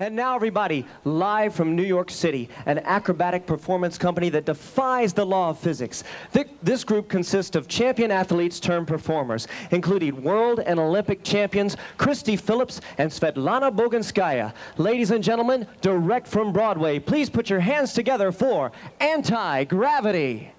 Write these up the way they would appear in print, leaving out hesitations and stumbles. And now, everybody, live from New York City, an acrobatic performance company that defies the law of physics. This group consists of champion athletes turned performers, including world and Olympic champions Christy Phillips and Svetlana Boganskaya. Ladies and gentlemen, direct from Broadway, please put your hands together for Anti-Gravity.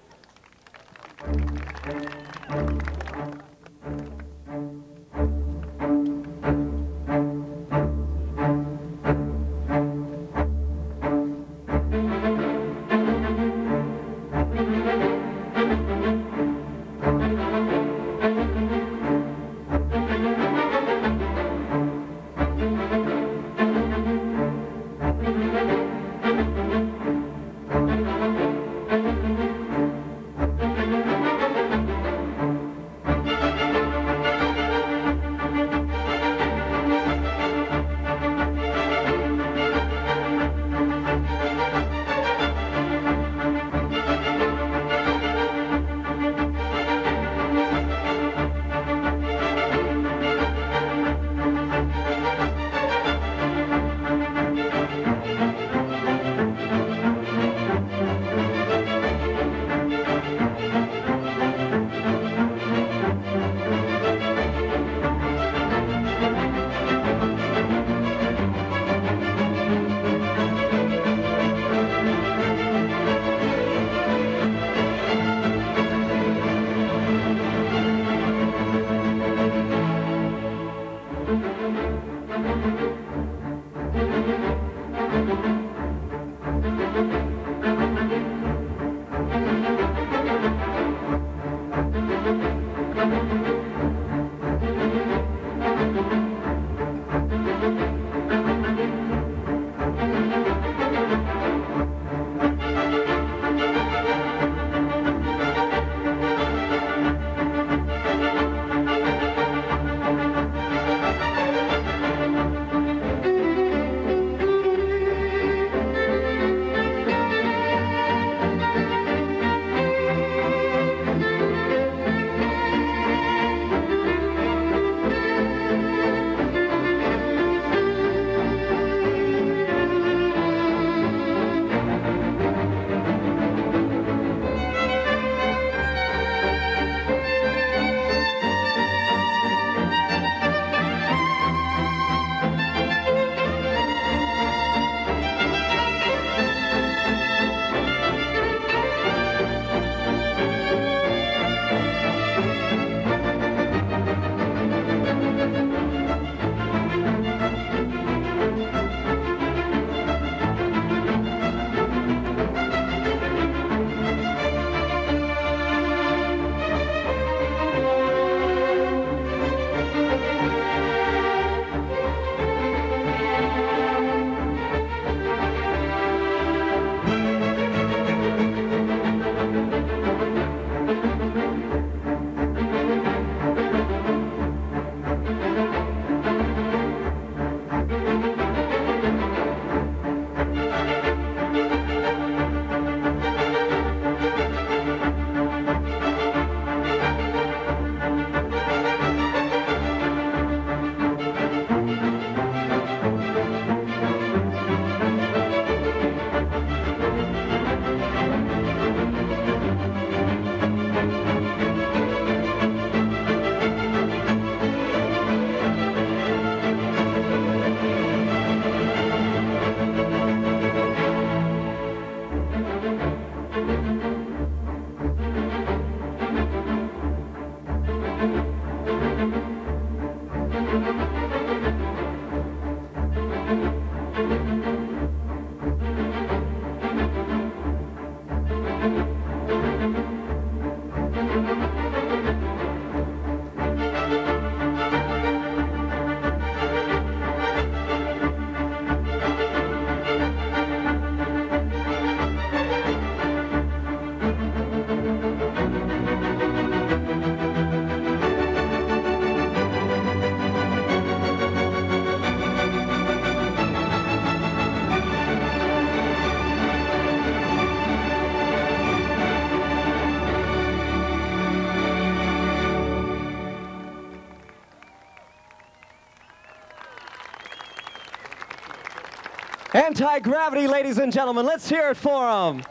Anti-Gravity, ladies and gentlemen. Let's hear it for them.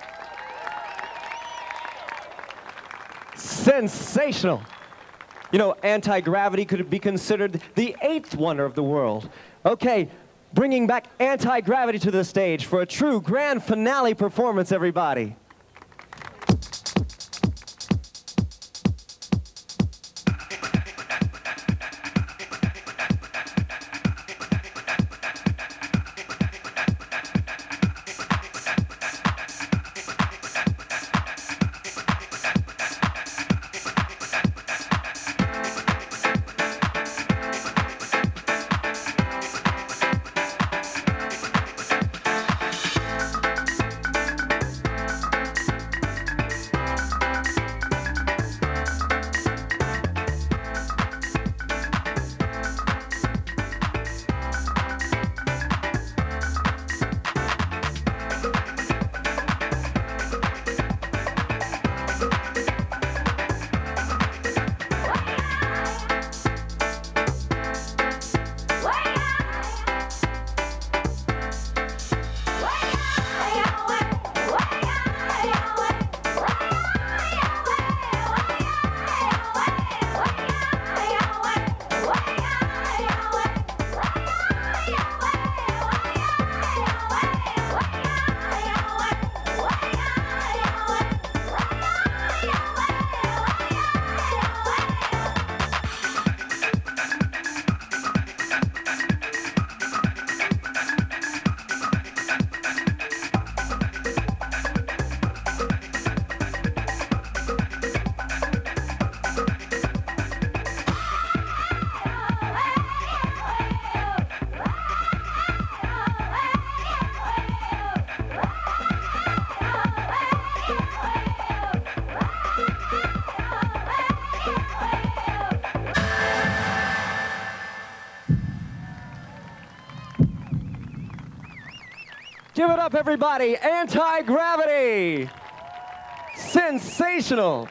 Sensational. You know, Anti-Gravity could be considered the eighth wonder of the world. Okay, bringing back Anti-Gravity to the stage for a true grand finale performance, everybody. Give it up, everybody. Anti-Gravity. Sensational.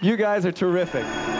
You guys are terrific.